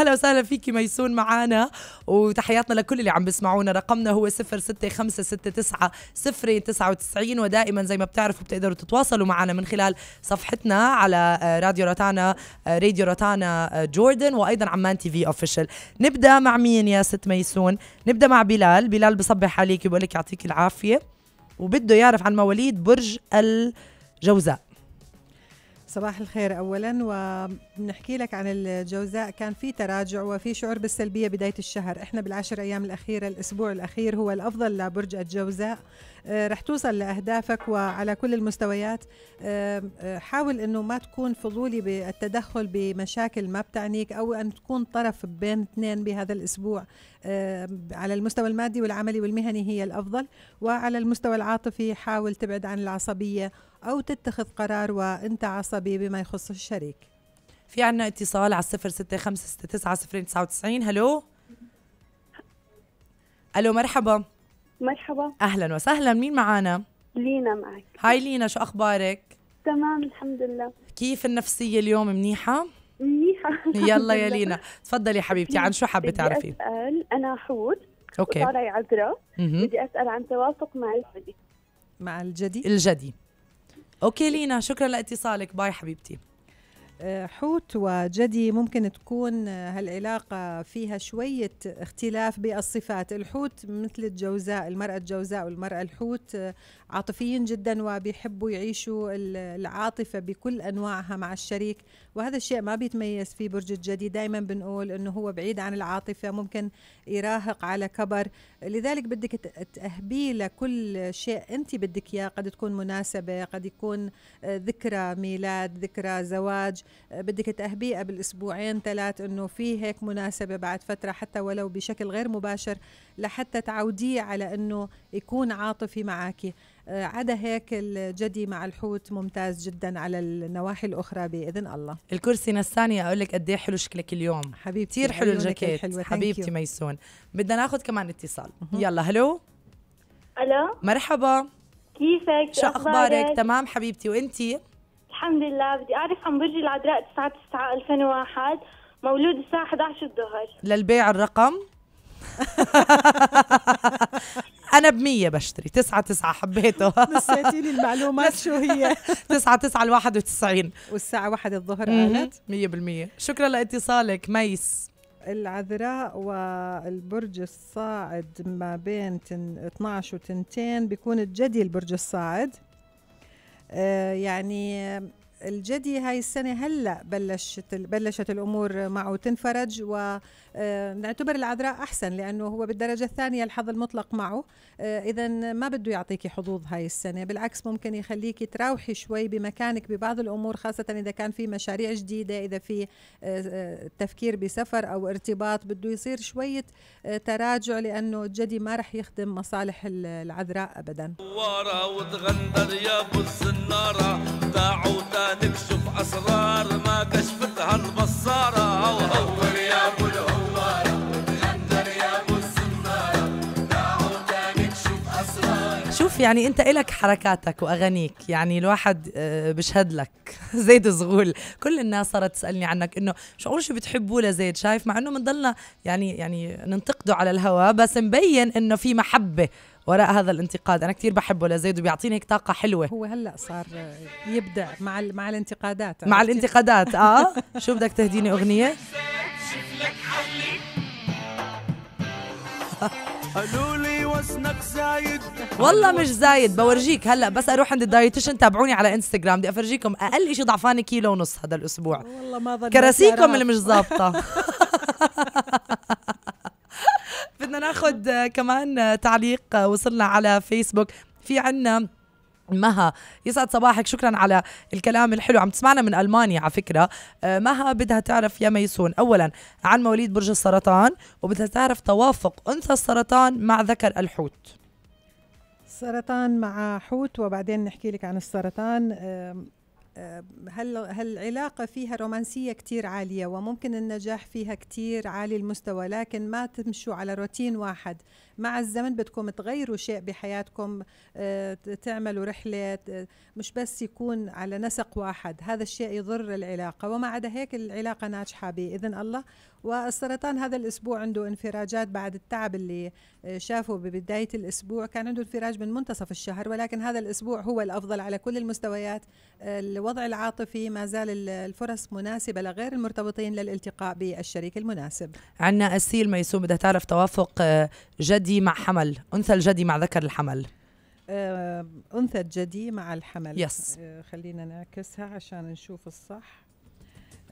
أهلا وسهلا فيكي ميسون معانا، وتحياتنا لكل اللي عم بيسمعونا. رقمنا هو 0656690099، ودائما زي ما بتعرفوا بتقدروا تتواصلوا معنا من خلال صفحتنا على راديو روتانا جوردن، وأيضا عمان تي في اوفيشال. نبدأ مع مين يا ست ميسون؟ نبدأ مع بلال. بلال بصبح عليك وبقول لك يعطيك العافية، وبده يعرف عن مواليد برج الجوزاء. صباح الخير اولا، وبنحكي لك عن الجوزاء. كان في تراجع وفي شعور بالسلبيه بدايه الشهر. احنا بالعشر ايام الاخيره، الاسبوع الاخير هو الافضل لبرج الجوزاء. رح توصل لاهدافك وعلى كل المستويات. حاول انه ما تكون فضولي بالتدخل بمشاكل ما بتعنيك، او ان تكون طرف بين اثنين بهذا الاسبوع. على المستوى المادي والعملي والمهني هي الافضل، وعلى المستوى العاطفي حاول تبعد عن العصبيه أو تتخذ قرار وأنت عصبي بما يخص الشريك. في عنا اتصال على 0656690099. هلو، ألو، مرحبا. مرحبا، أهلا وسهلا. مين معانا؟ لينا معك. هاي لينا، شو أخبارك؟ تمام الحمد لله. كيف النفسية اليوم، منيحة؟ منيحة. يلا يا لينا تفضلي حبيبتي، عن شو حابة تعرفي؟ بدي أسأل، أنا حوت وطالعي عذراء، بدي أسأل عن توافق مع الجدي. مع الجدي؟ الجدي. اوكي لينا، شكرا لاتصالك، باي حبيبتي. حوت وجدي ممكن تكون هالعلاقة فيها شوية اختلاف بالصفات. الحوت مثل الجوزاء، المرأة الجوزاء والمرأة الحوت عاطفيين جدا، وبيحبوا يعيشوا العاطفة بكل أنواعها مع الشريك، وهذا الشيء ما بيتميز فيه برج الجدي. دائما بنقول أنه هو بعيد عن العاطفة، ممكن يراهق على كبر. لذلك بدك تأهبيه لكل شيء أنت بدك إياه. قد تكون مناسبة، قد يكون ذكرى ميلاد، ذكرى زواج، بدك تأهبيه قبل اسبوعين ثلاث انه في هيك مناسبه بعد فتره، حتى ولو بشكل غير مباشر، لحتى تعوديه على انه يكون عاطفي معك. عدا هيك الجدي مع الحوت ممتاز جدا على النواحي الاخرى باذن الله. الكرسي نساني اقول لك قد ايه حلو شكلك اليوم حبيبتي، كثير حلو الجاكيت حبيبتي ميسون. بدنا ناخذ كمان اتصال. يلا هلو. الو، مرحبا، كيفك؟ شو اخبارك؟ تمام حبيبتي، وانتي؟ الحمد لله. بدي أعرف عن برج العذراء 9/9/2001، مولود الساعة 11 الظهر. للبيع الرقم؟ أنا ب100 بشتري 9/9. حبيته، نسيتيني المعلومات شو هي. 9/9/91، والساعة 1 الظهر قالت 100%. شكرا لاتصالك ميس. العذراء والبرج الصاعد ما بين 12 و2 بيكون الجدي البرج الصاعد. يعني الجدي هاي السنة هلأ بلشت الأمور معه تنفرج، ونعتبر العذراء أحسن لأنه هو بالدرجة الثانية الحظ المطلق معه. إذا ما بده يعطيكي حظوظ هاي السنة، بالعكس ممكن يخليكي تروحي شوي بمكانك ببعض الأمور، خاصة إذا كان في مشاريع جديدة، إذا في تفكير بسفر أو ارتباط، بده يصير شوية تراجع لأنه الجدي ما رح يخدم مصالح العذراء أبدا. نكشف اسرار ما كشفتها البصاره، هوهور يا ابو الهواره وتغندر يا ابو السناره، تعالوا تنكشف اسرار. شوف يعني انت الك حركاتك واغانيك، يعني الواحد بشهد لك. زيد زغول، كل الناس صارت تسالني عنك انه شو بتحبوه لزيد، شايف؟ مع انه بنضلنا يعني ننتقده على الهواء، بس مبين انه في محبه وراء هذا الانتقاد. أنا كثير بحبه لزيد، وبيعطيني هيك طاقة حلوة. هو هلأ صار يبدع مع الانتقادات. مع الانتقادات شو بدك تهديني أغنية؟ قالوا لي وزنك زايد. والله مش زايد، بورجيك هلا، بس اروح عند الدايتيشن. تابعوني على انستغرام، بدي افرجيكم اقل شيء ضعفانه كيلو ونص هذا الاسبوع. والله ما ظنيت كراسيكم اللي مش ظابطة. بدنا ناخذ كمان تعليق وصلنا على فيسبوك. في عنا مها، يسعد صباحك، شكرا على الكلام الحلو، عم تسمعنا من ألمانيا على فكرة. مها بدها تعرف يا ميسون أولا عن مواليد برج السرطان، وبدها تعرف توافق أنثى السرطان مع ذكر الحوت. السرطان مع حوت، وبعدين نحكي لك عن السرطان. هالعلاقة فيها رومانسية كتير عالية وممكن النجاح فيها كتير عالي المستوى، لكن ما تمشوا على روتين واحد. مع الزمن بدكم تغيروا شيء بحياتكم، تعملوا رحلة، مش بس يكون على نسق واحد، هذا الشيء يضر العلاقة. وما عدا هيك العلاقة ناجحة بإذن الله. والسرطان هذا الأسبوع عنده انفراجات بعد التعب اللي شافه ببداية الأسبوع، كان عنده انفراج من منتصف الشهر، ولكن هذا الأسبوع هو الأفضل على كل المستويات. الوضع العاطفي ما زال الفرص مناسبة لغير المرتبطين للالتقاء بالشريك المناسب. عندنا أسيل ميسون بدها تعرف توافق جدي مع حمل، أنثى الجدي مع ذكر الحمل. أنثى الجدي مع الحمل، يس. خلينا نعكسها عشان نشوف الصح.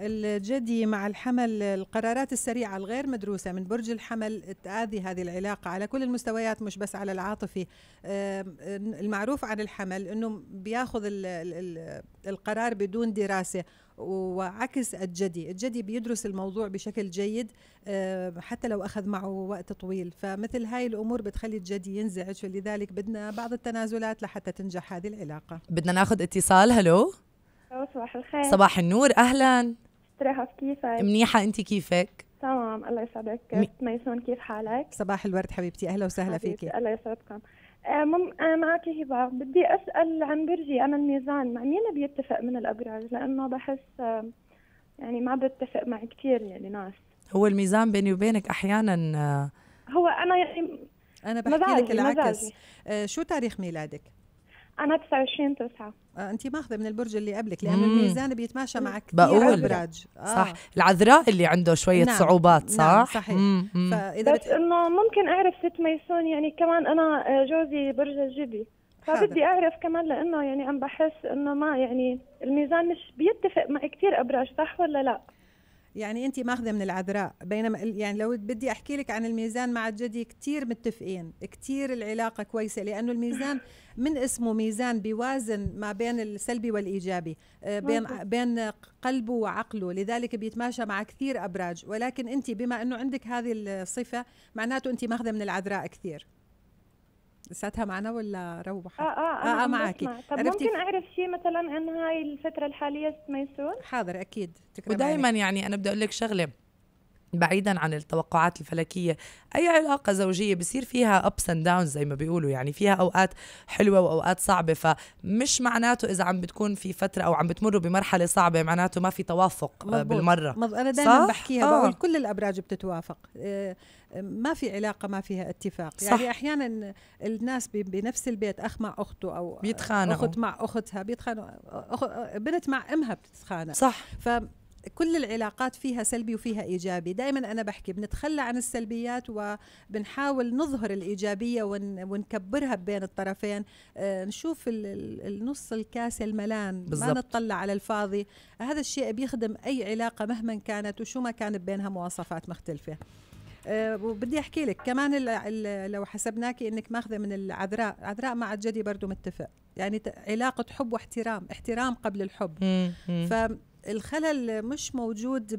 الجدي مع الحمل، القرارات السريعة الغير مدروسة من برج الحمل تآذي هذه العلاقة على كل المستويات، مش بس على العاطفي. المعروف عن الحمل أنه بياخذ القرار بدون دراسة، وعكس الجدي. الجدي بيدرس الموضوع بشكل جيد حتى لو أخذ معه وقت طويل، فمثل هاي الأمور بتخلي الجدي ينزعج، فلذلك بدنا بعض التنازلات لحتى تنجح هذه العلاقة. بدنا ناخذ اتصال. هلو، صباح الخير. صباح النور، اهلا. استريحة، كيفك؟ منيحة، انت كيفك؟ تمام الله يسعدك. ميسون كيف حالك؟ صباح الورد حبيبتي، اهلا وسهلا فيكي. الله يسعدكم. معك هبة، بدي اسال عن برجي انا الميزان، مع مين بيتفق من الابراج؟ لانه بحس يعني ما بتفق مع كثير يعني ناس. هو الميزان بيني وبينك احيانا هو انا يعني انا بحكي مزاجي. لك العكس. شو تاريخ ميلادك؟ أنا 29/9. أنت ماخذة من البرج اللي قبلك، لأن الميزان بيتماشى مع كثير أبراج. صح، العذراء اللي عنده شوية نعم. صعوبات، صح؟ نعم صحيح. فإذا بس إنه ممكن أعرف ست ميسون، يعني كمان أنا جوزي برج الجدي، فبدي أعرف كمان، لأنه يعني أنا بحس إنه ما يعني الميزان مش بيتفق مع كثير أبراج، صح ولا لا؟ يعني انت ماخذه من العذراء، بينما يعني لو بدي احكي لك عن الميزان مع الجدي كثير متفقين، كثير العلاقه كويسه، لانه الميزان من اسمه ميزان بيوازن ما بين السلبي والايجابي، بين قلبه وعقله، لذلك بيتماشى مع كثير ابراج. ولكن انت بما انه عندك هذه الصفه معناته انت ماخذه من العذراء كثير. لساتها معنا ولا روحت؟ معاكي. طب ممكن اعرف شيء مثلا عن هاي الفتره الحاليه ميسون؟ حاضر اكيد. ودائما يعني انا بدي اقول لك شغله، بعيدا عن التوقعات الفلكيه، اي علاقه زوجيه بصير فيها ابس اند داونز زي ما بيقولوا، يعني فيها اوقات حلوه واوقات صعبه، فمش معناته اذا عم بتكون في فتره او عم بتمروا بمرحله صعبه معناته ما في توافق. مضبوط. بالمره انا دائما بحكيها، بقول كل الابراج بتتوافق، ما في علاقه ما فيها اتفاق. صح. يعني احيانا الناس بنفس البيت، اخ مع اخته او بيتخانقوا، اخت مع اختها بيتخانقوا، بنت مع امها بتتخانق. صح. كل العلاقات فيها سلبي وفيها إيجابي. دائما أنا بحكي بنتخلى عن السلبيات وبنحاول نظهر الإيجابية ونكبرها بين الطرفين، نشوف النص الكاسة الملان، ما نطلع على الفاضي. هذا الشيء بيخدم أي علاقة مهما كانت، وشو ما كانت بينها مواصفات مختلفة. وبدي أحكي لك كمان لو حسبناكي أنك ماخذة من العذراء، عذراء مع الجدي برضو متفق، يعني علاقة حب واحترام، احترام قبل الحب. الخلل مش موجود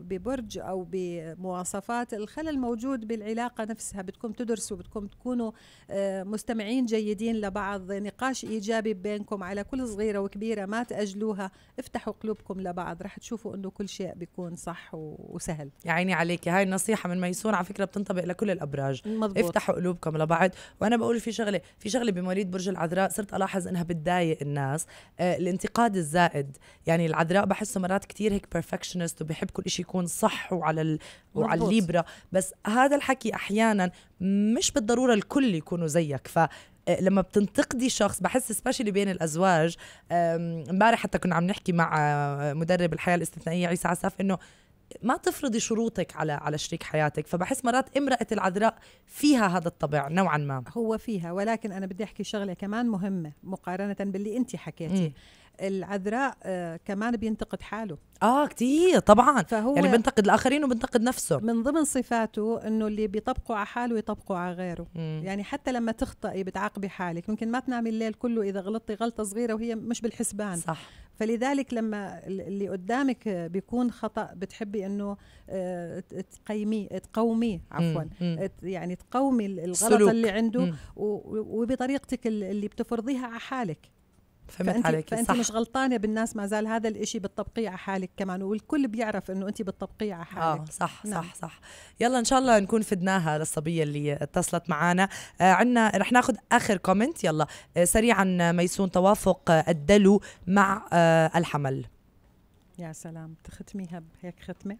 ببرج أو بمواصفات، الخلل موجود بالعلاقة نفسها. بدكم تدرسوا، بدكم تكونوا مستمعين جيدين لبعض، نقاش إيجابي بينكم على كل صغيرة وكبيرة، ما تأجلوها، افتحوا قلوبكم لبعض، رح تشوفوا أنه كل شيء بيكون صح وسهل. يعني عليك هاي النصيحة من ميسون، على فكرة بتنطبق لكل الأبراج. مضبوط. افتحوا قلوبكم لبعض. وأنا بقول في شغلة بمواليد برج العذراء صرت ألاحظ أنها بتضايق الناس، الانتقاد الزائد. يعني العذراء بحسه مرات كثير هيك بيرفكشنست، وبحب كل شيء يكون صح وعلى الليبرا، بس هذا الحكي احيانا مش بالضروره الكل يكونوا زيك. فلما بتنتقدي شخص بحس سبيشلي بين الازواج، امبارح حتى كنا عم نحكي مع مدرب الحياه الاستثنائيه عيسى عساف، انه ما تفرضي شروطك على شريك حياتك. فبحس مرات امرأة العذراء فيها هذا الطبع نوعا ما، هو فيها. ولكن أنا بدي أحكي شغلة كمان مهمة مقارنة باللي أنت حكيتي. العذراء كمان بينتقد حاله كتير طبعا، يعني بينتقد الآخرين وبينتقد نفسه. من ضمن صفاته أنه اللي بيطبقه على حاله يطبقه على غيره. يعني حتى لما تخطئي بتعاقبي حالك، ممكن ما تنامي الليل كله إذا غلطتي غلطة صغيرة وهي مش بالحسبان. صح. فلذلك لما اللي قدامك بيكون خطأ بتحبي انه تقوميه، عفوا يعني تقومي الغلط اللي عنده، وبطريقتك اللي بتفرضيها على حالك. فهمت عليك. فأنت مش غلطانة بالناس، ما زال هذا الاشي بالتبقيع على حالك كمان، والكل بيعرف انه انت بالتبقيع على حالك. صح. نعم. صح. يلا ان شاء الله نكون فدناها للصبية اللي اتصلت معنا. عنا رح ناخذ اخر كومنت يلا سريعا. ميسون، توافق الدلو مع الحمل. يا سلام، تختميها بهيك ختمة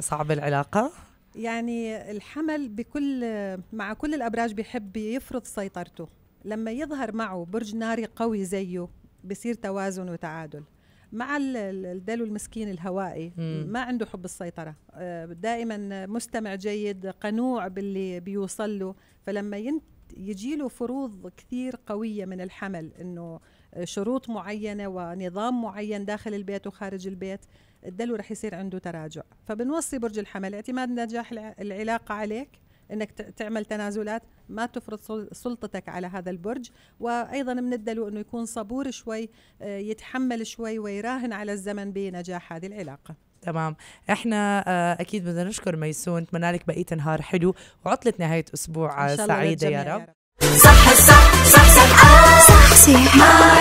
صعبة العلاقة. يعني الحمل بكل مع كل الأبراج بيحب يفرض سيطرته، لما يظهر معه برج ناري قوي زيه بصير توازن وتعادل. مع الدلو المسكين الهوائي ما عنده حب السيطرة، دائما مستمع جيد قنوع باللي بيوصل له. فلما يجيله فروض كثير قوية من الحمل إنه شروط معينة ونظام معين داخل البيت وخارج البيت، الدلو رح يصير عنده تراجع. فبنوصي برج الحمل اعتماد نجاح العلاقة عليك انك تعمل تنازلات، ما تفرض سلطتك على هذا البرج. وايضا من الدلو انه يكون صبور شوي، يتحمل شوي ويراهن على الزمن بنجاح هذه العلاقة. تمام، احنا اكيد بدنا نشكر ميسون، نتمنى لك بقية نهار حلو وعطلة نهاية اسبوع سعيدة يا رب. صح صح صح صح صح صح.